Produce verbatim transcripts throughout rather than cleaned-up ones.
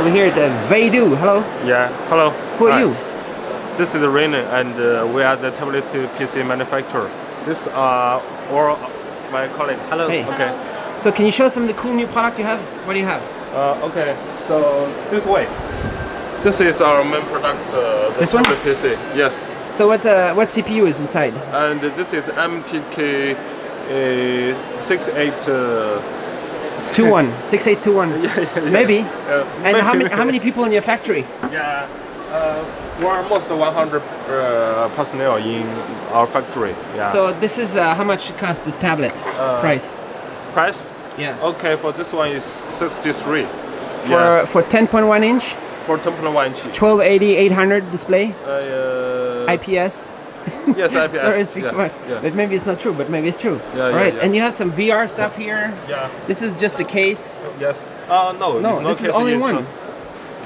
So we're here at the Veidoo. Hello. Yeah. Hello. Who are Hi. you? This is Rainer, and uh, we are the tablet P C manufacturer. This are all my colleagues. Hello. Hey. Okay. Hello. So can you show us some of the cool new product you have? What do you have? Uh, okay. So this way. This is our main product. Uh, the this tablet one? P C. Yes. So what uh, what C P U is inside? And this is M T K six eight two one. Yeah, yeah, yeah. Maybe. Uh, and maybe. How many how many people in your factory? Yeah, uh, we're almost one hundred uh, personnel in our factory. Yeah. So this is uh, how much cost this tablet? Uh, price. Price? Yeah. Okay, for this one is sixty-three. For yeah. for ten point one inch. For ten point one inch. twelve eighty eight hundred display. Uh, uh, I P S. Yes, I P S. Sorry, I speak yeah, too much. Yeah. But maybe it's not true, but maybe it's true. Yeah, yeah, right. Yeah. And you have some V R stuff here. Yeah. This is just a case. Yes. Uh, no, no, it's not this case. Is all in it's one.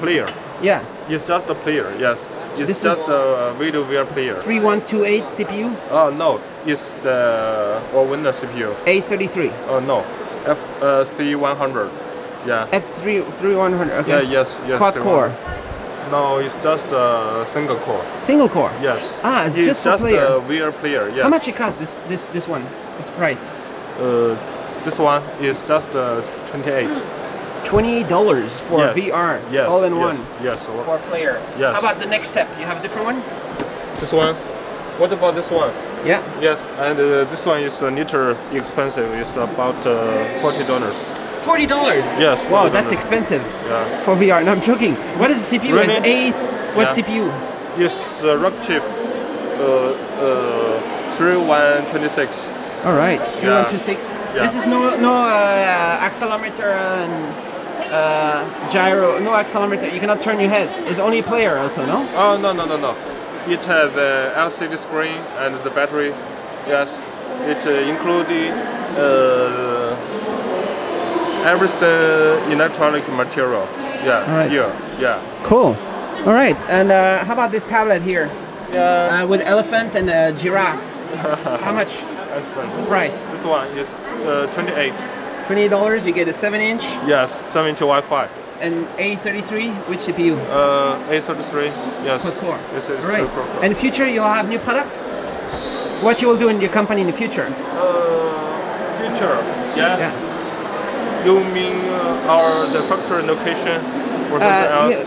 Player. Yeah. It's just a player, yes. It's this just a video V R player. three one two eight C P U? Oh, uh, no. It's the Allwinner C P U. A thirty-three? Oh, uh, no. F three one hundred. Uh, yeah. F three one hundred, okay. Yeah, yes, yes. Quad core. No, it's just a uh, single core. Single core? Yes. Ah, it's, it's just, just player. a V R player. Yes. How much it costs, this this this one? This price? Uh, this one is just uh, twenty-eight. twenty-eight dollars for yes. V R, yes. all in yes. one. Yes. yes. For player. Yes. How about the next step? You have a different one? This one. What about this one? Yeah. Yes, and uh, this one is a little expensive. It's about uh, forty dollars. Forty dollars. Yes. Wow, that's expensive. Yeah. For V R. No, I'm joking. What is the C P U? Really? It's a what yeah. C P U? Yes, uh, Rockchip. Uh, uh, thirty-one twenty-six. All right. thirty-one twenty-six. Yeah. This is no no uh, accelerometer and uh, gyro. No accelerometer. You cannot turn your head. It's only a player also. No. Oh no no no no. It has the L C D screen and the battery. Yes. It uh, included. Uh, Every uh, electronic material, yeah, right. yeah, yeah. Cool. All right, and uh, how about this tablet here? Yeah. Uh, with elephant and a giraffe. How much? Elephant. The price? This one is uh, twenty-eight. Twenty-eight dollars. You get a seven-inch. Yes, seven-inch Wi-Fi. And A thirty-three, which C P U? Uh, A thirty-three. Yes. Per core. Yes, it's right. Pro core. And future, you'll have new product. What you will do in your company in the future? Uh, future. Yeah. yeah. You mean uh, our the factory location or something uh, else?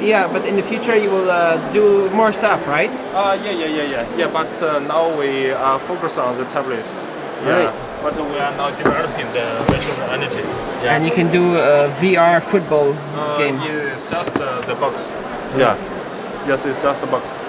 Yeah, yeah, but in the future you will uh, do more stuff, right? Uh, yeah, yeah, yeah, yeah. Yeah, but uh, now we are focused on the tablets. Yeah, right. But we are now developing the virtual energy. Yeah. And you can do a V R football uh, game. It's just uh, the box. Yeah. yeah. Yes, it's just the box.